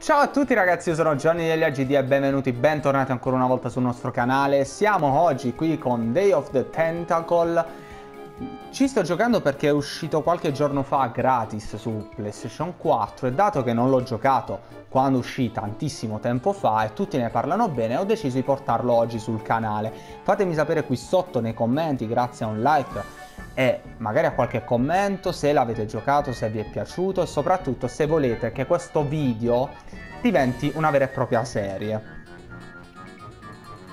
Ciao a tutti ragazzi, io sono Johnny degli GD e bentornati ancora una volta sul nostro canale. Siamo oggi qui con Day of the Tentacle. Ci sto giocando perché è uscito qualche giorno fa gratis su PlayStation 4 e dato che non l'ho giocato quando uscì tantissimo tempo fa e tutti ne parlano bene, ho deciso di portarlo oggi sul canale. Fatemi sapere qui sotto nei commenti, grazie a un like e magari a qualche commento, se l'avete giocato, se vi è piaciuto e soprattutto se volete che questo video diventi una vera e propria serie.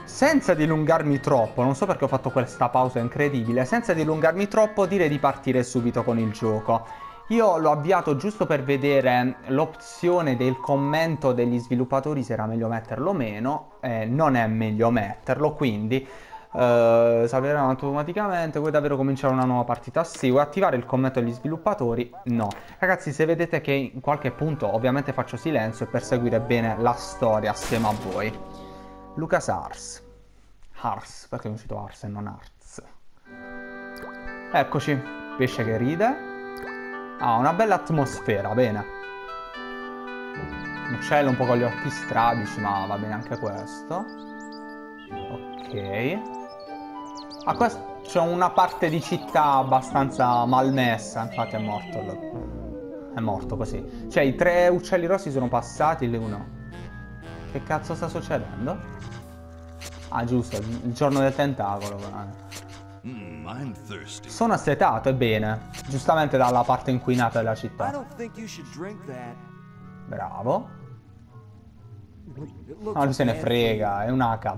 Senza dilungarmi troppo, non so perché ho fatto questa pausa incredibile, senza dilungarmi troppo direi di partire subito con il gioco. Io l'ho avviato giusto per vedere l'opzione del commento degli sviluppatori, se era meglio metterlo o meno. Non è meglio metterlo, quindi salveranno automaticamente. Vuoi davvero cominciare una nuova partita? Sì. Vuoi attivare il commento degli sviluppatori? No. Ragazzi, se vedete che in qualche punto ovviamente faccio silenzio è per seguire bene la storia assieme a voi. Lucas Ars. Ars, perché è uscito Ars e non Arts? Eccoci, pesce che ride. Ah, una bella atmosfera, bene. Un uccello un po' con gli occhi strabici, ma va bene anche questo. Ok. A questo c'è una parte di città abbastanza malmessa, infatti è morto. È morto così. Cioè i tre uccelli rossi sono passati, l'uno. Che cazzo sta succedendo? Ah giusto, il giorno del tentacolo. Sono assetato, ebbene. Giustamente dalla parte inquinata della città. Bravo. No, lui se ne frega, è un H.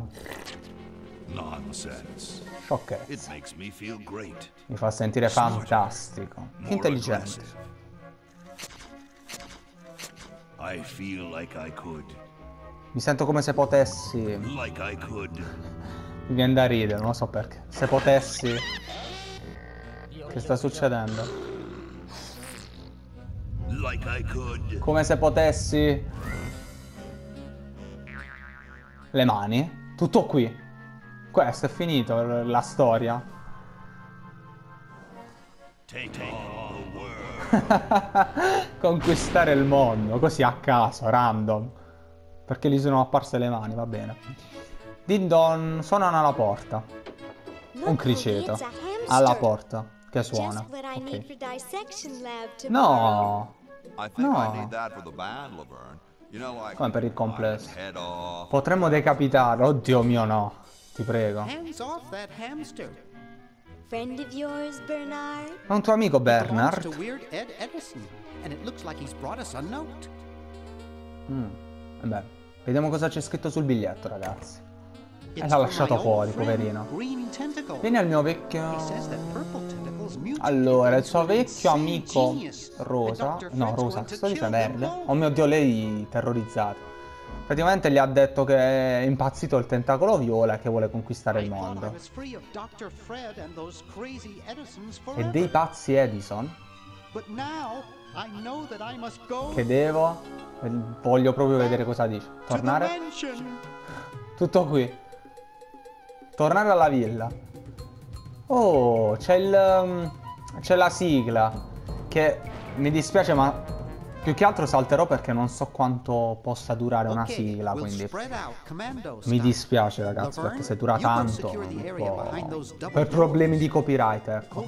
Sciocchezza. Mi fa sentire fantastico. Intelligente. Mi sento come se potessi. Mi viene da ridere, non lo so perché. Se potessi. Che sta succedendo? Come se potessi. Le mani. Tutto qui. Questo è finito la storia. Conquistare il mondo, così a caso, random. Perché gli sono apparse le mani, va bene. Din don, suonano alla porta. Un criceto. Alla porta, che suona. Okay. No! No! Come per il complesso. Potremmo decapitarlo, oddio mio no. Ti prego. È un tuo amico Bernard? Vabbè, vediamo cosa c'è scritto sul biglietto, ragazzi. E l'ha lasciato fuori, poverino. Vieni al mio vecchio. Allora, il suo vecchio amico Rosa. No, Rosa, sto dicendo verde. Oh mio Dio, lei terrorizzata. Praticamente gli ha detto che è impazzito il tentacolo viola e che vuole conquistare il mondo. E dei pazzi Edison? Che devo? Voglio proprio vedere cosa dice. Tornare? Tutto qui. Tornare alla villa. Oh, c'è la sigla. Che mi dispiace ma... Più che altro salterò perché non so quanto possa durare una sigla, quindi mi dispiace ragazzi perché se dura tanto per problemi di copyright, ecco.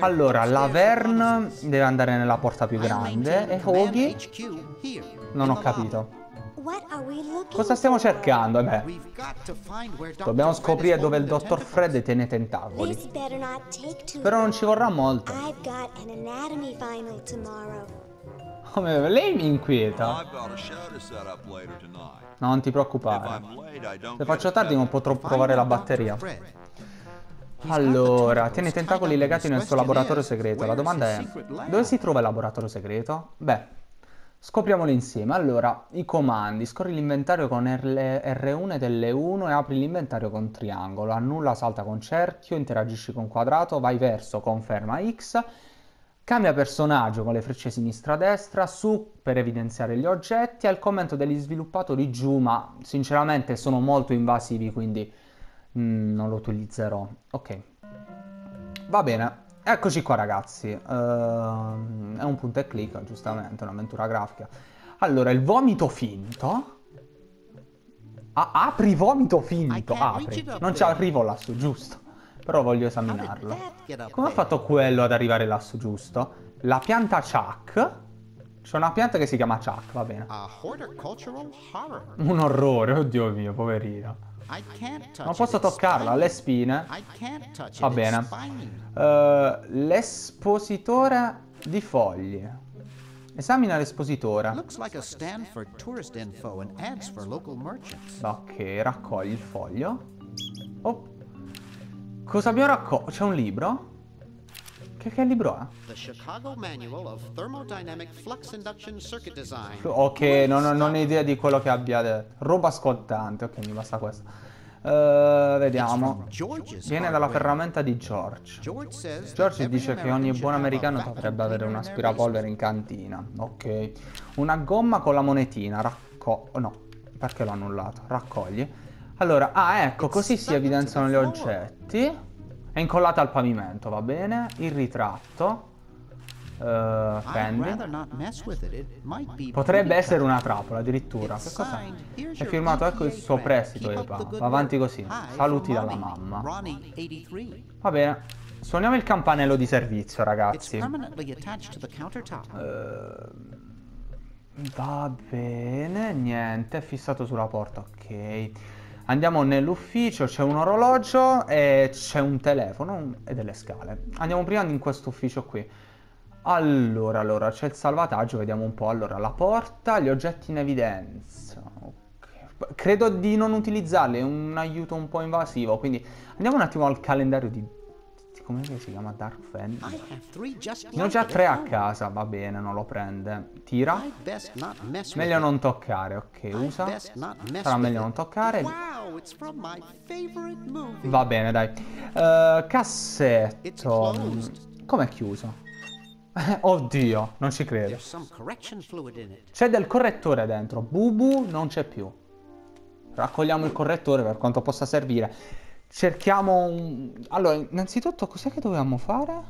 Allora, Laverne deve andare nella porta più grande e Hoggy non ho capito. Cosa stiamo cercando? Beh, dobbiamo scoprire dove il dottor Fred tiene i tentacoli. Però non ci vorrà molto. Lei mi inquieta. No, non ti preoccupare. Se faccio tardi non potrò provare la batteria. Allora, tiene i tentacoli legati nel suo laboratorio segreto. La domanda è, dove si trova il laboratorio segreto? Beh, scopriamolo insieme. Allora, i comandi. Scorri l'inventario con R1 ed L1 e apri l'inventario con triangolo. Annulla, salta con cerchio, interagisci con quadrato, vai verso, conferma X. Cambia personaggio con le frecce sinistra-destra, su per evidenziare gli oggetti, al commento degli sviluppatori giù, ma sinceramente sono molto invasivi, quindi non lo utilizzerò. Ok, va bene, eccoci qua ragazzi, è un punto e clic, giustamente, un'avventura grafica. Allora, il vomito finto. Apri vomito finto, apri. Non ci arrivo lassù, giusto. Però voglio esaminarlo. Come ha fatto quello ad arrivare lassù, giusto? La pianta Chuck. C'è una pianta che si chiama Chuck, va bene. Un orrore, oddio mio, poverino. Non posso toccarla, ha le spine. Va bene. L'espositore di foglie. Esamina l'espositore. Ok, raccogli il foglio. Oh. Cosa abbiamo raccolto? C'è un libro? Che libro è? Ok, non ho idea di quello che abbia detto. Roba scottante. Ok, mi basta questo. Vediamo. Viene dalla ferramenta di George. George dice che ogni buon americano dovrebbe avere un aspirapolvere in cantina. Ok. Una gomma con la monetina. No, perché l'ho annullato? Raccogli. Allora, ecco, così si evidenziano gli oggetti. È incollata al pavimento, va bene. Il ritratto. Potrebbe essere una trappola addirittura. Che cos'è? È firmato, ecco il suo prestito. Va avanti così. Saluti dalla mamma. Va bene. Suoniamo il campanello di servizio, ragazzi. Va bene. Niente, è fissato sulla porta. Ok. Andiamo nell'ufficio, c'è un orologio e c'è un telefono e delle scale. Andiamo prima in questo ufficio qui. Allora, c'è il salvataggio, vediamo un po'. Allora, la porta, gli oggetti in evidenza. Okay. Credo di non utilizzarli, è un aiuto un po' invasivo, quindi andiamo un attimo al calendario di... Come si chiama? Dark Fan? Ne ho già 3 a casa, va bene, non lo prende. Tira. Meglio non toccare, ok, usa. Sarà meglio non toccare. Va bene, dai. Cassetto. Com'è chiuso? Oddio, non ci credo. C'è del correttore dentro. Bubu non c'è più. Raccogliamo il correttore per quanto possa servire. Cerchiamo un... Allora, innanzitutto cos'è che dovevamo fare?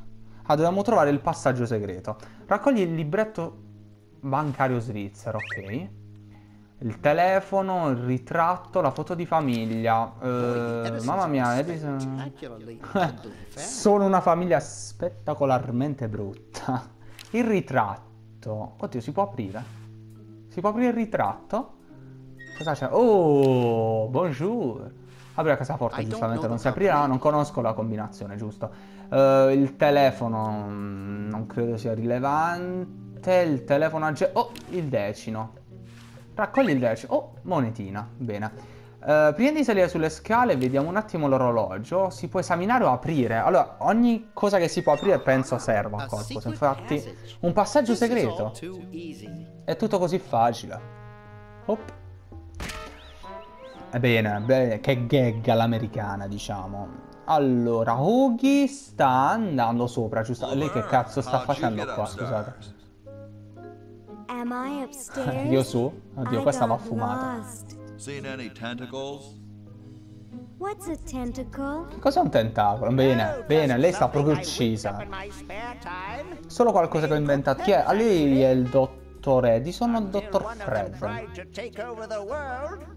Dovevamo trovare il passaggio segreto. Raccogli il libretto bancario svizzero, ok. Il telefono, il ritratto, la foto di famiglia. Mamma mia, Edison... Sono una famiglia spettacolarmente brutta. Il ritratto. Oddio, si può aprire? Si può aprire il ritratto? Cosa c'è? Oh, buongiorno. Apri la casaforte, giustamente non si aprirà, non conosco la combinazione, giusto. Il telefono non credo sia rilevante. Il telefono il decino. Raccogli il decino. Oh, monetina, bene. Prima di salire sulle scale vediamo un attimo l'orologio. Si può esaminare o aprire? Allora, ogni cosa che si può aprire penso serva a qualcosa. Infatti, un passaggio segreto. È tutto così facile. Op. Bene, che gag all'americana, diciamo. Allora, Huggy sta andando sopra, giusto? Lei che cazzo sta facendo qua, scusate. Io su? Oddio, questa va fumata. Cos'è un tentacolo? Bene, lei sta proprio uccisa. Solo qualcosa che ho inventato. Chi è? A lei è il dottore. Sono il dottor Fred.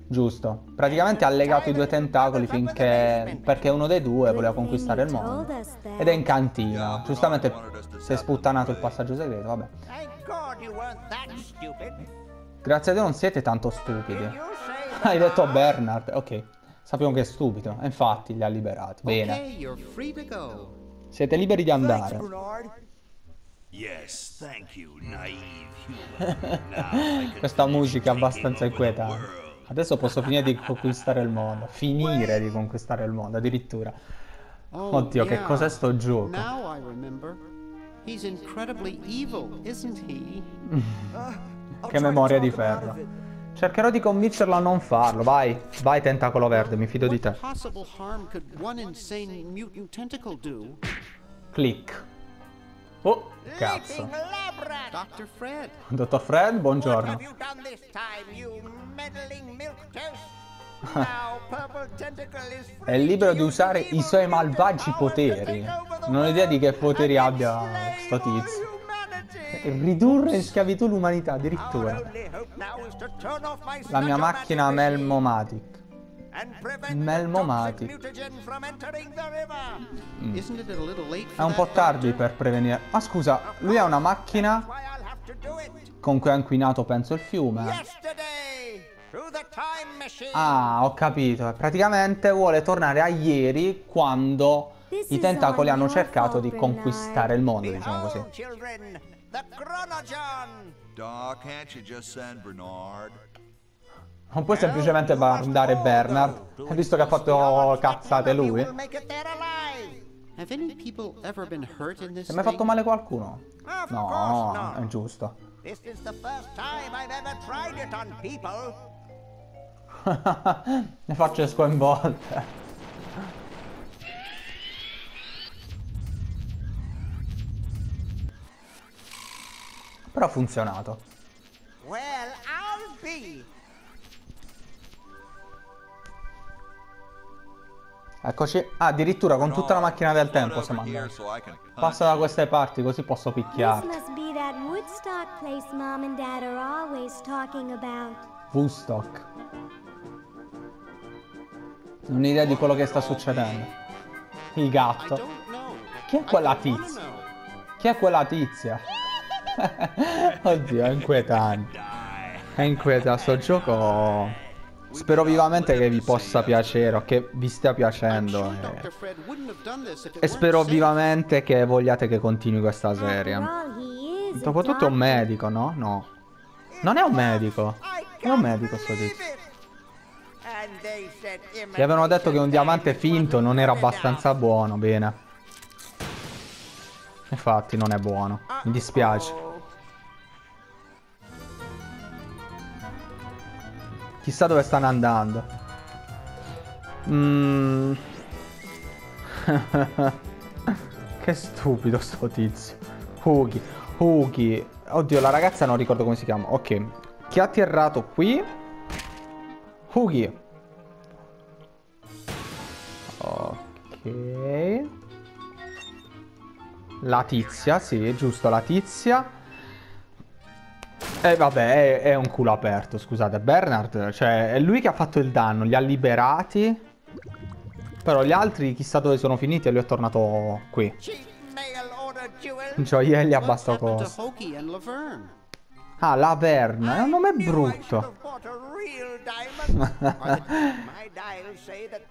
Giusto. Praticamente ha legato i 2 tentacoli finché... Perché uno dei 2 voleva conquistare il mondo. Ed è in cantina. Giustamente si è sputtanato il passaggio segreto, vabbè. Grazie a Dio non siete tanto stupidi. Hai detto Bernard. Ok. Sappiamo che è stupido. Infatti li ha liberati. Bene. Siete liberi di andare. Yes, thank you, naive human. Questa musica è abbastanza inquietante. Adesso posso finire di conquistare il mondo. Finire di conquistare il mondo, addirittura. Oddio, che cos'è sto gioco? Che memoria di ferro. Cercherò di convincerlo a non farlo, vai. Vai, tentacolo verde, mi fido di te. Click. Oh, cazzo. Dottor Fred, buongiorno. È libero di usare i suoi malvagi poteri. Non ho idea di che poteri abbia sto tizio. Ridurre in schiavitù l'umanità, addirittura. La mia macchina Melmomatic. È un po' tardi per prevenire. Ah, scusa, lui ha una macchina con cui ha inquinato, penso, il fiume. Ah, ho capito. Praticamente vuole tornare a ieri, quando i tentacoli hanno cercato di conquistare il mondo, diciamo così. Non puoi semplicemente guardare Bernard, visto che ha fatto cazzate lui? Se mi ha fatto male qualcuno? No, è giusto. Ne faccio sconvolte. Però ha funzionato. Eccoci. Ah, addirittura con tutta la macchina del tempo siamo andati. Passa da queste parti così posso picchiarti. Woodstock. Non ho idea di quello che sta succedendo. Il gatto. Chi è quella tizia? Chi è quella tizia? Oddio, è inquietante. È inquietante sto gioco. Spero vivamente che vi possa piacere o che vi stia piacendo e spero vivamente che vogliate che continui questa serie. Dopotutto è un medico, no? No. Non è un medico. È un medico sto tizio. Gli avevano detto che un diamante finto non era abbastanza buono, bene. Infatti non è buono. Mi dispiace. Chissà dove stanno andando. Che stupido sto tizio. Huggy. Oddio, la ragazza non ricordo come si chiama. Ok. Chi ha atterrato qui? Huggy. Ok. La tizia, sì, giusto, la tizia. E vabbè, è un culo aperto, scusate. Bernard, cioè, è lui che ha fatto il danno, li ha liberati. Però gli altri, chissà dove sono finiti, e lui è tornato qui. Gioielli a basso costo. Ah, Laverne, è un nome brutto.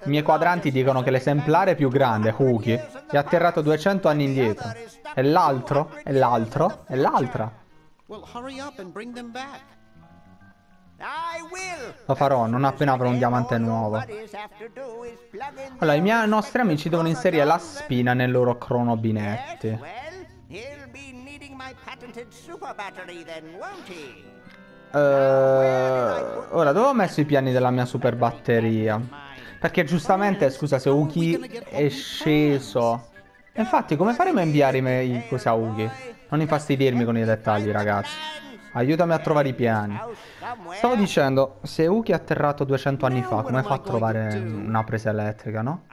I miei quadranti dicono che l'esemplare più grande, Huggy, è atterrato 200 anni indietro. E l'altro, e l'altro, e l'altra. Lo farò non appena avrò un diamante nuovo. Allora, i nostri amici devono inserire la spina nei loro cronobinetti. Ora, dove ho messo i piani della mia super batteria? Perché giustamente, scusa, se Huggy è sceso. Infatti, come faremo a inviare i cose a Huggy? Non infastidirmi con i dettagli, ragazzi. Aiutami a trovare i piani. Stavo dicendo, se Huggy è atterrato 200 anni fa, come fa a trovare una presa elettrica, no?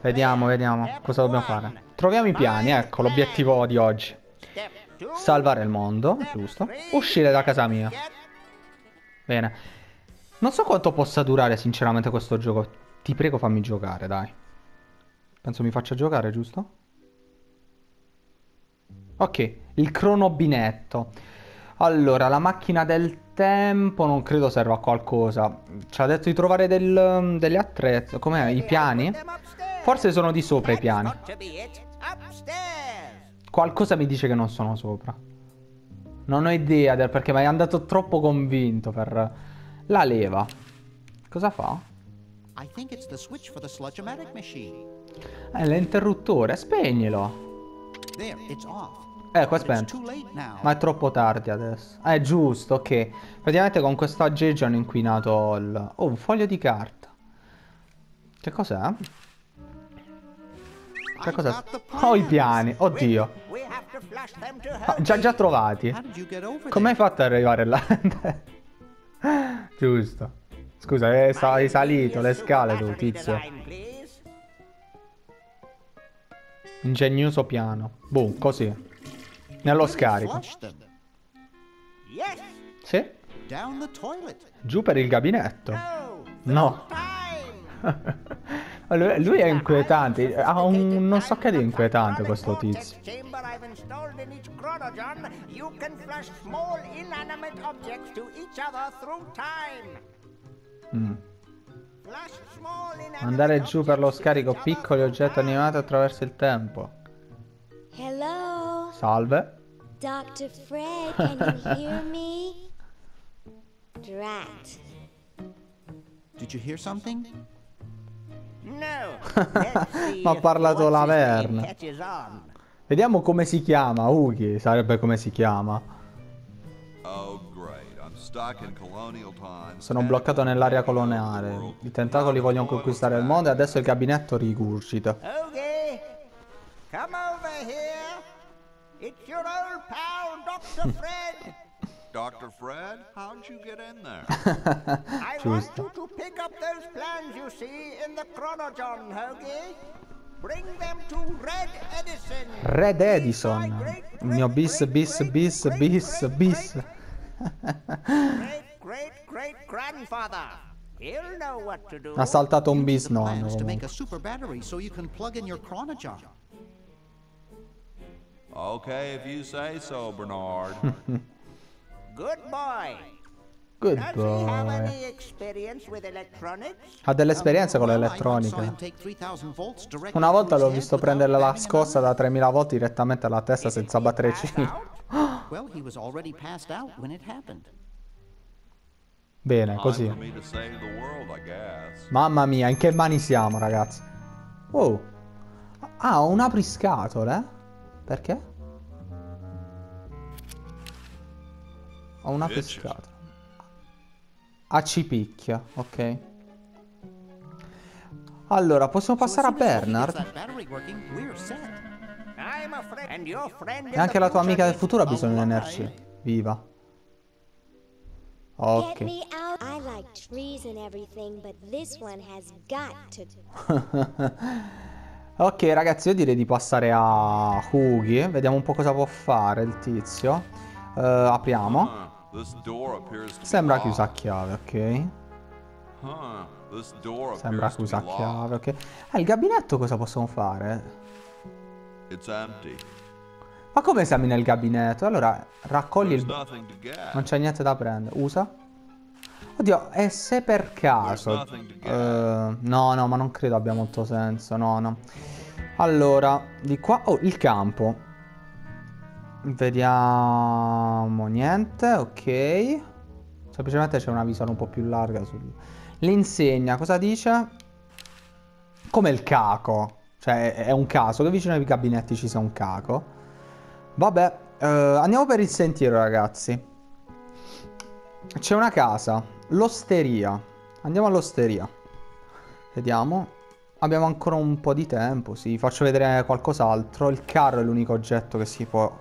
Vediamo. Cosa dobbiamo fare? Troviamo i piani, ecco, l'obiettivo di oggi. Salvare il mondo, giusto? Uscire da casa mia. Bene. Non so quanto possa durare, sinceramente, questo gioco. Ti prego, fammi giocare, dai. Penso mi faccia giocare, giusto? Ok, il cronobinetto. Allora, la macchina del tempo non credo serva a qualcosa. Ci ha detto di trovare degli attrezzi. Com'è? I piani? Forse sono di sopra i piani. Qualcosa mi dice che non sono sopra. Non ho idea del perché, ma è andato troppo convinto per... La leva. Cosa fa? È l'interruttore, spegnilo. Ecco, aspetta. Ma è troppo tardi adesso. È giusto, ok. Praticamente con questo aggeggio hanno inquinato il... Oh, un foglio di carta. Che cos'è? Che cos'è? Oh, i piani. Oddio. Ah, già trovati. Come hai fatto ad arrivare là? Giusto. Scusa, hai salito le scale tu, tizio. Ingegnoso piano. Boh, così. Nello scarico. Sì. Giù per il gabinetto. No. Lui è inquietante. Ha un non so che di inquietante questo tizio. Andare giù per lo scarico piccoli oggetti animati attraverso il tempo. Salve. Dr. Fred, can you hear me? Drat. Did you hear something? No. Ma ha parlato la Verna. Vediamo come si chiama, Uki, sarebbe come si chiama. Sono bloccato nell'area coloniale. I tentacoli vogliono conquistare il mondo e adesso il gabinetto rigurgita. Okay. Come over here. It's your old pal, Dr. Fred. Dr. Fred, how'd you get in there? I want you to pick up those plans you see in the chronogen, Hoagie. Bring them to Red Edison. Red Edison. Il mio bis. Great grandfather. He'll know what to do. Ha saltato un bisnonno. Okay, if you say so, Bernard. Good boy. Good boy. Ha dell'esperienza con l'elettronica. Una volta l'ho visto prendere la scossa da 3000 volt direttamente alla testa senza battere ciglio. Bene, così. Mamma mia, in che mani siamo, ragazzi? Wow. Ah, un apriscatole, eh? Perché? Ho una pescata. Ah, ci picchia, ok. Allora, possiamo passare a Bernard? E anche la tua amica del futuro ha bisogno di energia. Viva. Ok. Ok ragazzi, io direi di passare a Hugi. Vediamo un po' cosa può fare il tizio. Apriamo. Sembra chiusa a chiave, ok. Sembra chiusa a chiave, ok. Il gabinetto cosa possiamo fare? Ma come siamo nel gabinetto? Allora, raccogli il... Non c'è niente da prendere. Usa. Oddio, e se per caso... no, ma non credo abbia molto senso, no. Allora, di qua... Oh, il campo. Vediamo... Niente, ok. Semplicemente c'è una visuale un po' più larga sul... L'insegna, cosa dice? Come il caco. Cioè, è un caso che vicino ai gabinetti ci sia un caco. Vabbè, andiamo per il sentiero, ragazzi. C'è una casa. L'osteria. Andiamo all'osteria. Vediamo. Abbiamo ancora un po' di tempo. Sì, faccio vedere qualcos'altro. Il carro è l'unico oggetto che si può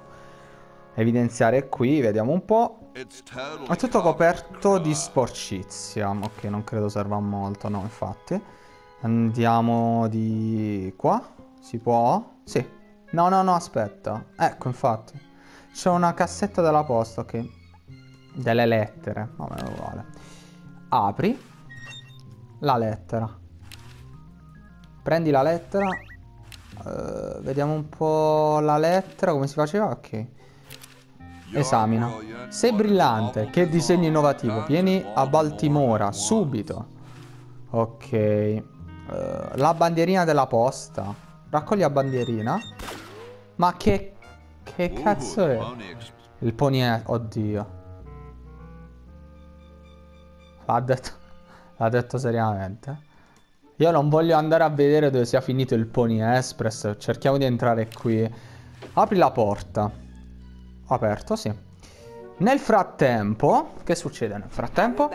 evidenziare qui. Vediamo un po'. È tutto coperto di sporcizia. Ok, non credo serva molto. No, infatti. Andiamo di qua. Si può? Sì. No, aspetta. Ecco, infatti. C'è una cassetta della posta, ok. Delle lettere. Vabbè, non vale. Apri la lettera. Prendi la lettera. Vediamo un po' la lettera. Come si faceva? Ok. Esamina. Sei brillante. Che disegno innovativo. Vieni a Baltimora subito. Ok. La bandierina della posta. Raccogli la bandierina. Ma che cazzo è? Il Pony è... Oddio. L'ha detto seriamente. Io non voglio andare a vedere dove sia finito il Pony Express. Cerchiamo di entrare qui. Apri la porta. Aperto, sì. Nel frattempo... Che succede nel frattempo?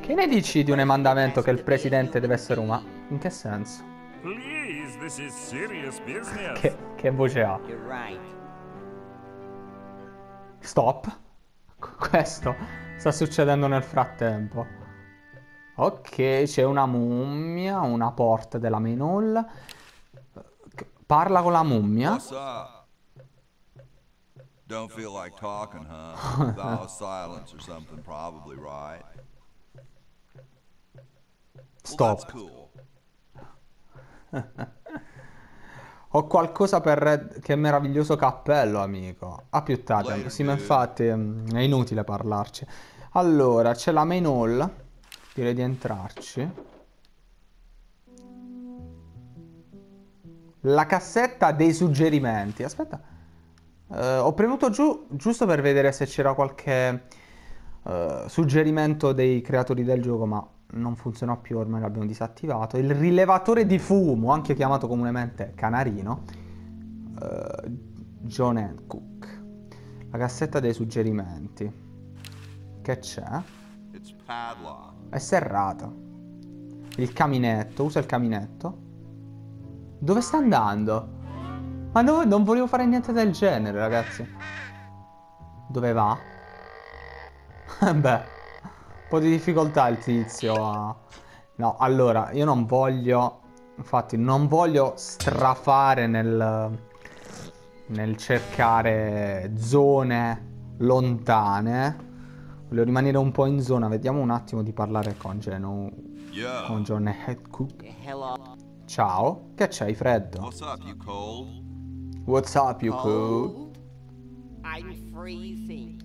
Che ne dici di un emendamento che il presidente deve essere umano? In che senso? Che voce ha? Stop. Questo... Sta succedendo nel frattempo. Ok, c'è una mummia, una porta della main hall. Parla con la mummia. Don't feel like talking, huh? Vow of silence or something, probably, right? Stop. Ho qualcosa per Red... Che meraviglioso cappello, amico. Ah, più tardi. Sì, ma infatti è inutile parlarci. Allora, c'è la main hall. Direi di entrarci. La cassetta dei suggerimenti. Aspetta. Ho premuto giù giusto per vedere se c'era qualche suggerimento dei creatori del gioco, ma non funziona più, ormai l'abbiamo disattivato. Il rilevatore di fumo, anche chiamato comunemente canarino, John Hancock. La cassetta dei suggerimenti. Che c'è? È serrata. Il caminetto, usa il caminetto. Dove sta andando? Ma no, non volevo fare niente del genere, ragazzi. Dove va? Beh, un po' di difficoltà il tizio. No, allora, io non voglio... Infatti, non voglio strafare nel cercare zone lontane. Voglio rimanere un po' in zona. Vediamo un attimo di parlare con John Hancock. Ciao. Che c'hai, freddo? What's up, you cold? What's up, you cool? I'm freezing.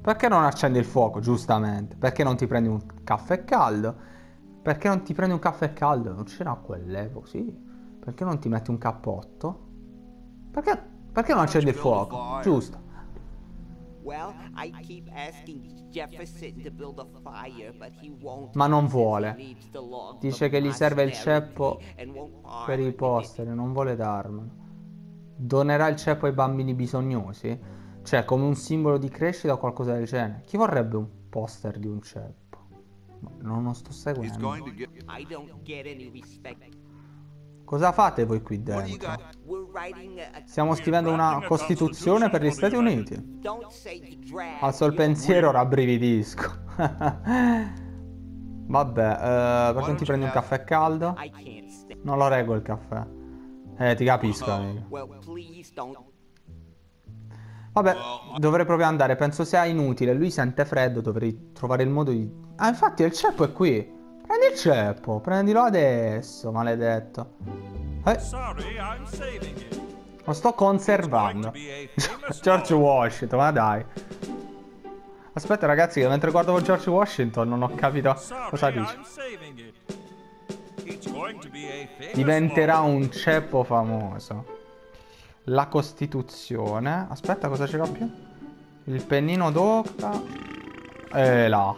Perché non accendi il fuoco, giustamente? Perché non ti prendi un caffè caldo? Perché non ti prendi un caffè caldo? Non c'era quell'epoca, sì. Perché non ti metti un cappotto? Perché non accendi il fuoco? Giusto. Ma non vuole. Dice che gli serve il ceppo per i posteri, non vuole darmelo. Donerà il ceppo ai bambini bisognosi? Cioè, come un simbolo di crescita o qualcosa del genere? Chi vorrebbe un poster di un ceppo? Ma non lo sto seguendo. Cosa fate voi qui dentro? Stiamo scrivendo una Costituzione per gli Stati Uniti. Al sol pensiero rabbrividisco. Vabbè, perché non ti prendi un caffè caldo? Non lo reggo il caffè. Ti capisco, amico. Vabbè, dovrei proprio andare. Penso sia inutile. Lui sente freddo. Dovrei trovare il modo di... Ah, infatti il ceppo è qui. Prendi il ceppo. Prendilo adesso, maledetto. Lo sto conservando. George Washington, ma dai. Aspetta, ragazzi, che mentre guardavo George Washington non ho capito cosa dice. Diventerà un ceppo famoso. La Costituzione. Aspetta, cosa c'era più? Il pennino d'octa. E là.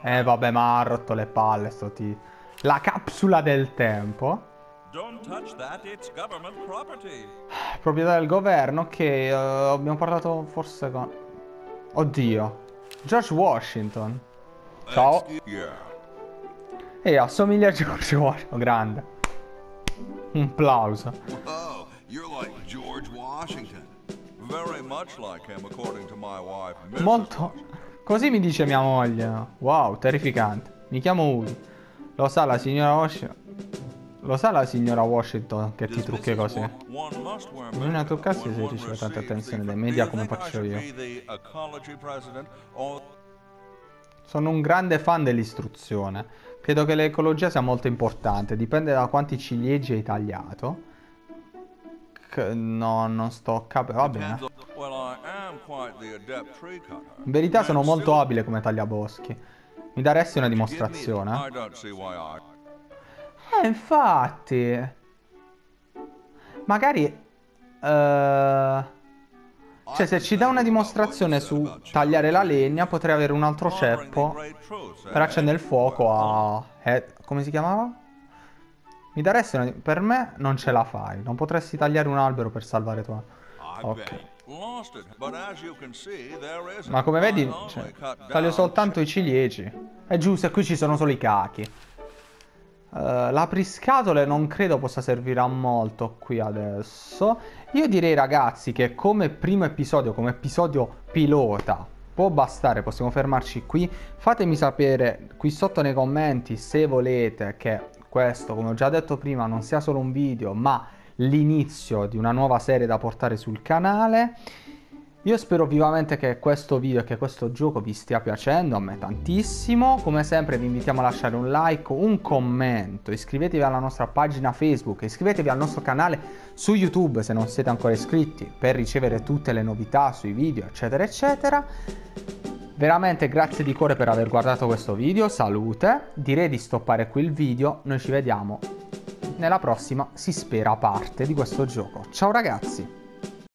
Vabbè, ma ha rotto le palle sto tipo. La capsula del tempo. Proprietà del governo. Ok, abbiamo parlato forse con... Oddio, George Washington. Ciao. E assomiglia a George Washington. Grande. Un plauso. Oh, you're like George Washington. Very much like him, according to my wife. Molto. Così mi dice mia moglie. Wow, terrificante. Mi chiamo Uri. Lo sa la signora Washington. Lo sa la signora Washington che ti trucchi così? Bisogna truccarsi se riceve tanta attenzione dai media come faccio io. Sono un grande fan dell'istruzione. Credo che l'ecologia sia molto importante. Dipende da quanti ciliegi hai tagliato. No, non sto capendo. Va bene. In verità sono molto abile come tagliaboschi. Mi daresti una dimostrazione? Infatti. Magari... Cioè, se ci dà una dimostrazione su tagliare la legna, potrei avere un altro ceppo per accendere il fuoco a... come si chiamava? Mi daresti una... Per me non ce la fai. Non potresti tagliare un albero per salvare tua... Ok. Ma come vedi, cioè, taglio soltanto i ciliegi. È giusto, e qui ci sono solo i cachi. L'apriscatole non credo possa servire a molto qui adesso. Io direi, ragazzi, che come primo episodio, come episodio pilota, può bastare, possiamo fermarci qui. Fatemi sapere qui sotto nei commenti se volete che questo, come ho già detto prima, non sia solo un video ma l'inizio di una nuova serie da portare sul canale. Io spero vivamente che questo video e che questo gioco vi stia piacendo, a me tantissimo. Come sempre vi invitiamo a lasciare un like, un commento, iscrivetevi alla nostra pagina Facebook, iscrivetevi al nostro canale su YouTube se non siete ancora iscritti per ricevere tutte le novità sui video eccetera eccetera. Veramente grazie di cuore per aver guardato questo video, salute, direi di stoppare qui il video, noi ci vediamo nella prossima, si spera, parte di questo gioco. Ciao ragazzi!